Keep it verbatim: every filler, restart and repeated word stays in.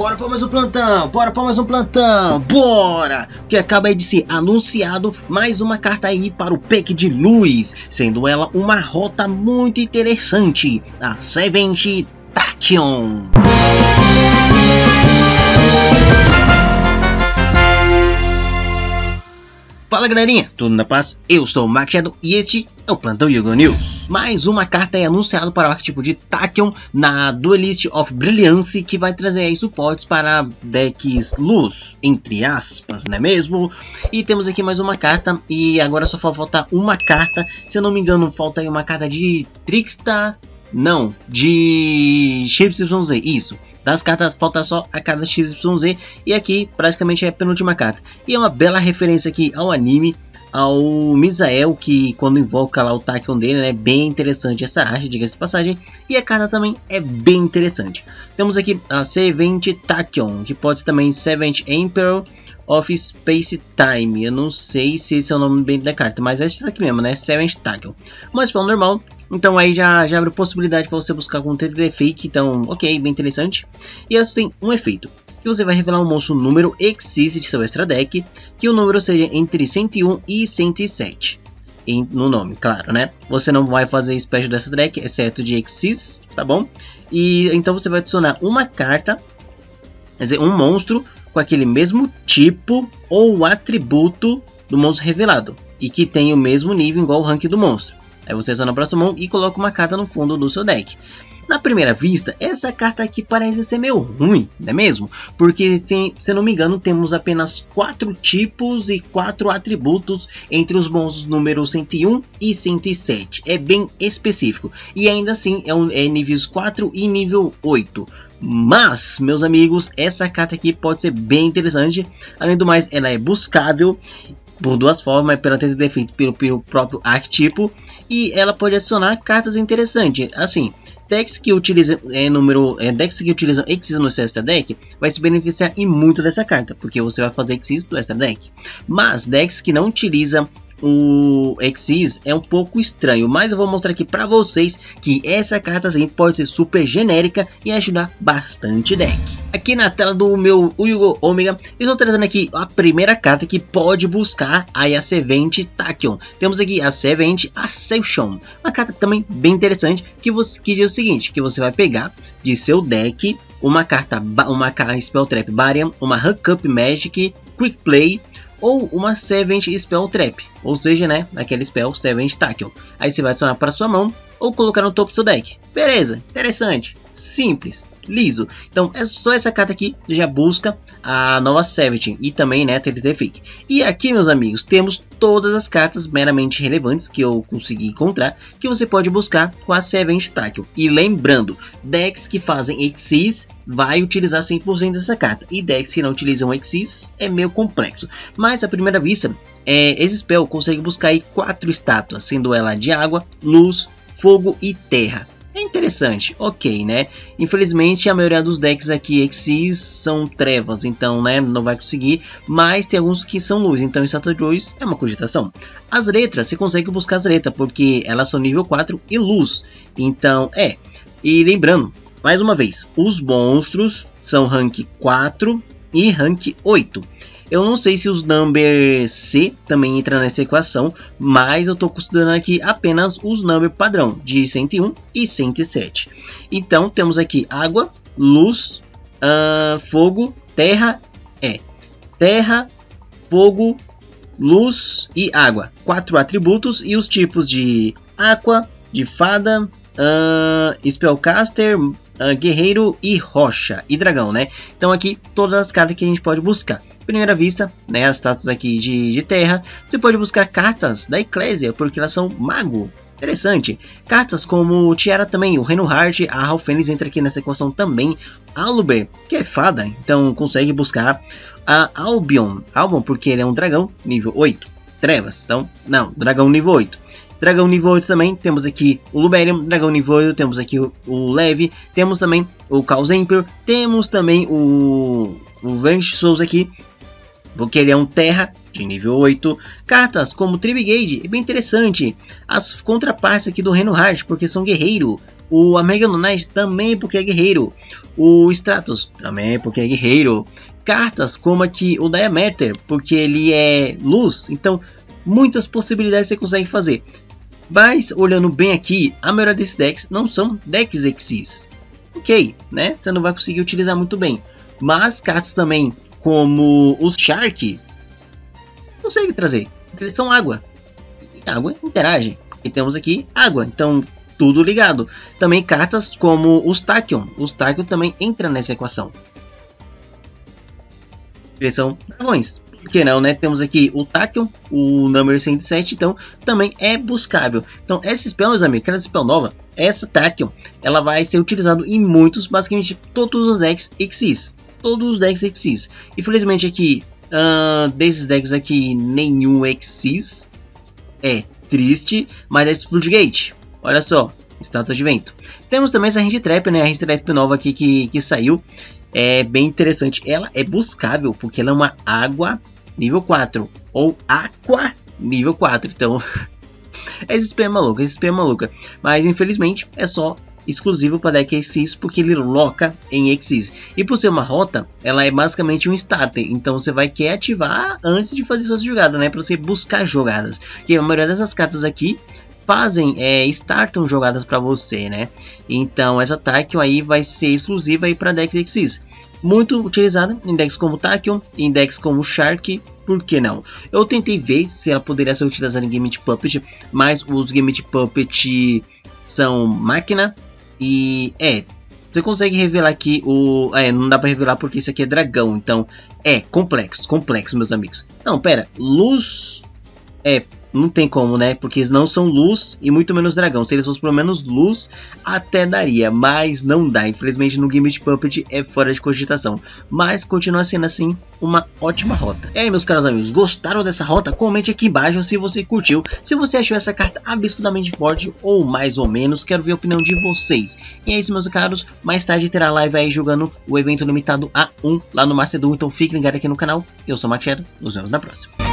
Bora para mais um plantão, bora para mais um plantão, bora! Porque acaba aí de ser anunciado mais uma carta aí para o pack de luz, sendo ela uma rota muito interessante, a Seventh Tachyon. Fala galerinha, tudo na paz? Eu sou o Mark Shadow e este é o Plantão Yugo News. Mais uma carta é anunciada para o arquétipo de Tachyon na Duelist of Brilliance, que vai trazer aí suportes para decks luz, entre aspas, não é mesmo? E temos aqui mais uma carta e agora só falta uma carta, se eu não me engano falta aí uma carta de Trickstar, não, de X Y Z, isso. Das cartas falta só a cada X Y Z e aqui praticamente é a penúltima carta. E é uma bela referência aqui ao anime, ao Mizael, que quando invoca lá o Tachyon dele, é né, bem interessante essa arte, diga-se de passagem. E a carta também é bem interessante. Temos aqui a Seventh Tachyon, que pode ser também Seventh Emperor of Space Time. Eu não sei se esse é o nome bem da carta, mas é esse aqui mesmo, né? Seventh Tachyon. Mas pelo normal. Então aí já, já abre possibilidade para você buscar com Triple Fake, então ok, bem interessante. E elas tem um efeito, que você vai revelar um monstro número X Y Z de seu extra deck, que o número seja entre cento e um e cento e sete, em, no nome, claro, né? Você não vai fazer special dessa deck, exceto de X Y Z, tá bom? E então você vai adicionar uma carta, quer dizer, um monstro com aquele mesmo tipo ou atributo do monstro revelado, e que tem o mesmo nível igual ao rank do monstro. Aí você adiciona a próxima mão e coloca uma carta no fundo do seu deck. Na primeira vista, essa carta aqui parece ser meio ruim, não é mesmo? Porque, tem, se não me engano, temos apenas quatro tipos e quatro atributos entre os monstros números cento e um e cento e sete. É bem específico. E ainda assim, é, um, é níveis quatro e nível oito. Mas, meus amigos, essa carta aqui pode ser bem interessante. Além do mais, ela é buscável por duas formas, pela tenta de defeito pelo, pelo próprio arquetipo, e ela pode adicionar cartas interessantes, assim, decks que utilizam é, número, é, decks que utilizam Xyz no seu extra deck, vai se beneficiar e muito dessa carta, porque você vai fazer Xyz do extra deck, mas decks que não utilizam o Xyz é um pouco estranho, mas eu vou mostrar aqui para vocês que essa carta sim pode ser super genérica e ajudar bastante deck. Aqui na tela do meu Yugo Omega, eu estou trazendo aqui a primeira carta que pode buscar aí a Seventh Tachyon. Temos aqui a Servente Ascension, uma carta também bem interessante que você que diz o seguinte, que você vai pegar de seu deck uma carta, uma Spell Trap Barian, uma Hookup Magic, Quick Play ou uma Seventh Spell Trap, ou seja, né, aquele spell Seventh Tachyon. Aí você vai adicionar para sua mão ou colocar no topo do seu deck. Beleza, interessante, simples, liso. Então é só essa carta aqui já busca a nova Seventh e também, né, T T T Fake. E aqui, meus amigos, temos todas as cartas meramente relevantes que eu consegui encontrar que você pode buscar com a Seventh Tachyon. E lembrando, decks que fazem Xyz vai utilizar cem por cento dessa carta, e decks que não utilizam Xyz é meio complexo. Mas à primeira vista, é, esse spell consegue buscar aí quatro estátuas, sendo ela de água, luz, fogo e terra. É interessante, ok, né? Infelizmente a maioria dos decks aqui Xyz são trevas, então, né, não vai conseguir, mas tem alguns que são luz, então Saturn Joe é uma cogitação. As letras, você consegue buscar as letras, porque elas são nível quatro e luz, então é. E lembrando, mais uma vez, os monstros são rank quatro e rank oito. Eu não sei se os number C também entra nessa equação, mas eu estou considerando aqui apenas os number padrão de cento e um e cento e sete. Então temos aqui água, luz, uh, fogo, terra, é, terra, fogo, luz e água. Quatro atributos e os tipos de aqua, de fada, uh, spellcaster, uh, guerreiro e rocha e dragão, né? Então aqui todas as cartas que a gente pode buscar. Primeira vista, né, as status aqui de, de terra, você pode buscar cartas da Eclésia, porque elas são mago, interessante. Cartas como Tiara também, o Reino Heart, a Ralfênix entra aqui nessa equação também, Aluber, que é fada, então consegue buscar a Albion, Albion porque ele é um dragão nível oito, trevas, então, não, dragão nível oito. Dragão nível oito também, temos aqui o Luberium, dragão nível oito, temos aqui o, o Leve, temos também o Chaos Emperor, temos também o, o Venge Souls aqui, Vou querer um Terra de nível oito. Cartas como Tribe Gate, é bem interessante. As contrapartes aqui do Reino Heart, porque são guerreiro. O Amegonite também porque é guerreiro. O Stratos também porque é guerreiro. Cartas como aqui o Diameter, porque ele é luz. Então muitas possibilidades você consegue fazer. Mas olhando bem aqui, a maioria desses decks não são decks exis. Ok, né? Você não vai conseguir utilizar muito bem. Mas cartas também como os Shark, consegue trazer, porque eles são água. E água interage. E temos aqui água, então tudo ligado. Também cartas como os Tachyon. Os Tachyon também entram nessa equação. Eles são dragões. Por que não, né? Temos aqui o Tachyon, o número cento e sete, então também é buscável. Então essa spell, meus amigos, aquela spell nova, essa Tachyon, ela vai ser utilizada em muitos, basicamente todos os decks exis. Todos os decks exis. Infelizmente aqui, uh, desses decks aqui, nenhum exis. É triste, mas é Explode Gate. Olha só, estátua de vento. Temos também essa Range Trap, né? A Range Trap nova aqui que, que saiu. É bem interessante. Ela é buscável, porque ela é uma água nível quatro. Ou aqua nível quatro. Então, esse spam é maluca, esse spam é maluca. Mas, infelizmente, é só exclusivo para deck exis, porque ele loca em exis. E por ser uma rota, ela é basicamente um starter. Então, você vai querer ativar antes de fazer suas jogadas, né? Para você buscar jogadas. Que a maioria dessas cartas aqui fazem, é, startam jogadas para você, né? Então essa Tachyon aí vai ser exclusiva aí para decks exis, muito utilizada em decks como Tachyon, em decks como Shark, por que não? Eu tentei ver se ela poderia ser utilizada em Game of Puppet, mas os Game of Puppet são máquina e é, você consegue revelar aqui o, é, não dá para revelar porque isso aqui é dragão, então é complexo, complexo, meus amigos. Não, pera, luz é não tem como, né? Porque eles não são luz e muito menos dragão. Se eles fossem pelo menos luz, até daria. Mas não dá. Infelizmente no Game of Puppet é fora de cogitação. Mas continua sendo assim uma ótima rota. E aí, meus caros amigos, gostaram dessa rota? Comente aqui embaixo se você curtiu. Se você achou essa carta absurdamente forte ou mais ou menos. Quero ver a opinião de vocês. E é isso, meus caros. Mais tarde terá live aí jogando o evento limitado a um lá no Macedo. Então fique ligado aqui no canal. Eu sou o Mark Shadow. Nos vemos na próxima.